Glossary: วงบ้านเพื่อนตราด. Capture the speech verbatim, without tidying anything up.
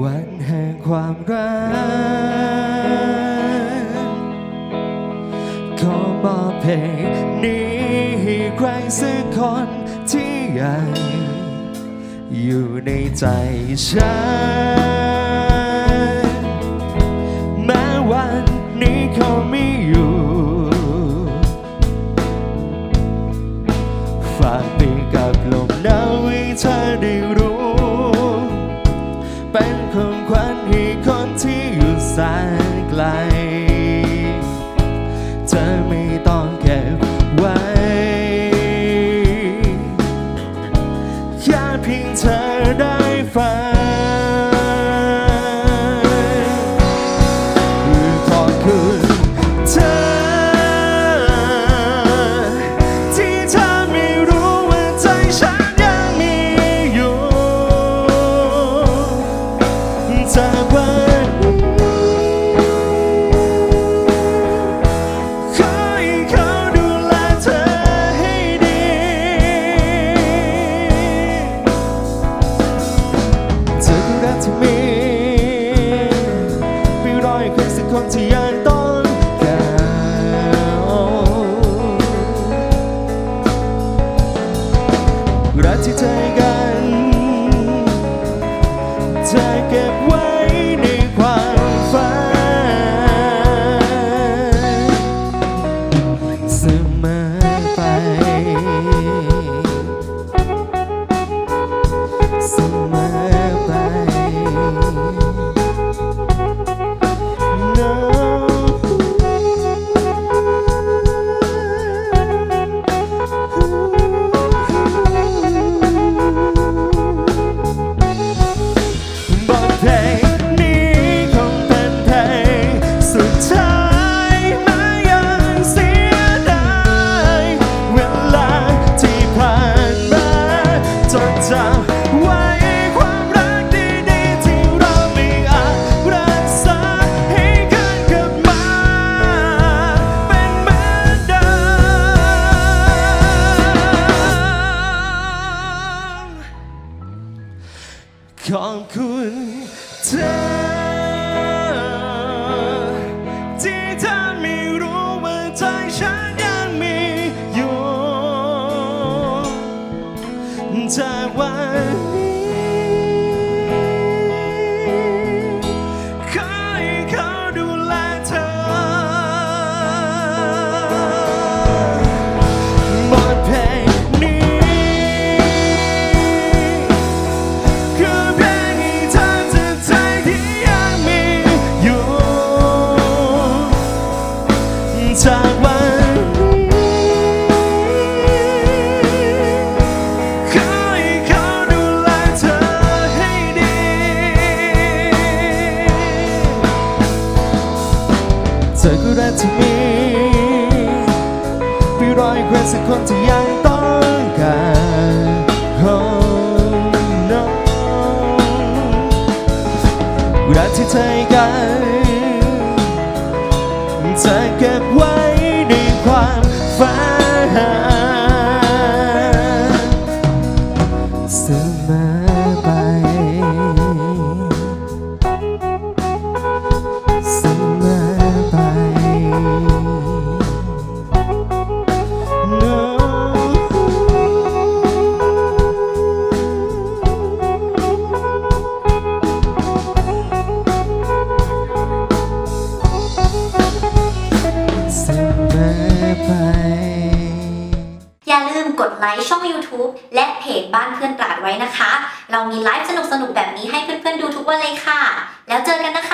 วันแห่งความรักขอบอกเพลงนี้ให้ใครสักคนที่ใหญ่อยู่ในใจฉันแม้วันนี้เขาไม่อยู่ฝากไปกับลมหนาวให้เธอได้รู้เป็นของขวัญให้คนที่อยู่แสนไกลเธอไม่ต้องเก็บไว้แค่เพียงเธอได้ฟังรักที่เธอกันเธอเก็บไว้ในความฝันเสมอไปเสมอไป Noขอบคุณเธอที่เธอไม่รู้ว่าใจฉันยังมีอยู่จากวันนี้ขอให้เขาดูแลเธอหมดเพลงจากวันขอให้เขาดูแลเธอให้ดีเธอก็รักที่มีไม่รออีกคนสักคนที่ยังต้องการรักที่เธอให้กันเธอเก็บไว้ในความฝันเสมอไปเสมอไป Noอย่าลืมกดไลค์ช่อง YouTube และเพจบ้านเพื่อนตราดไว้นะคะเรามีไลฟ์สนุกๆแบบนี้ให้เพื่อนๆดูทุกวันเลยค่ะแล้วเจอกันนะคะ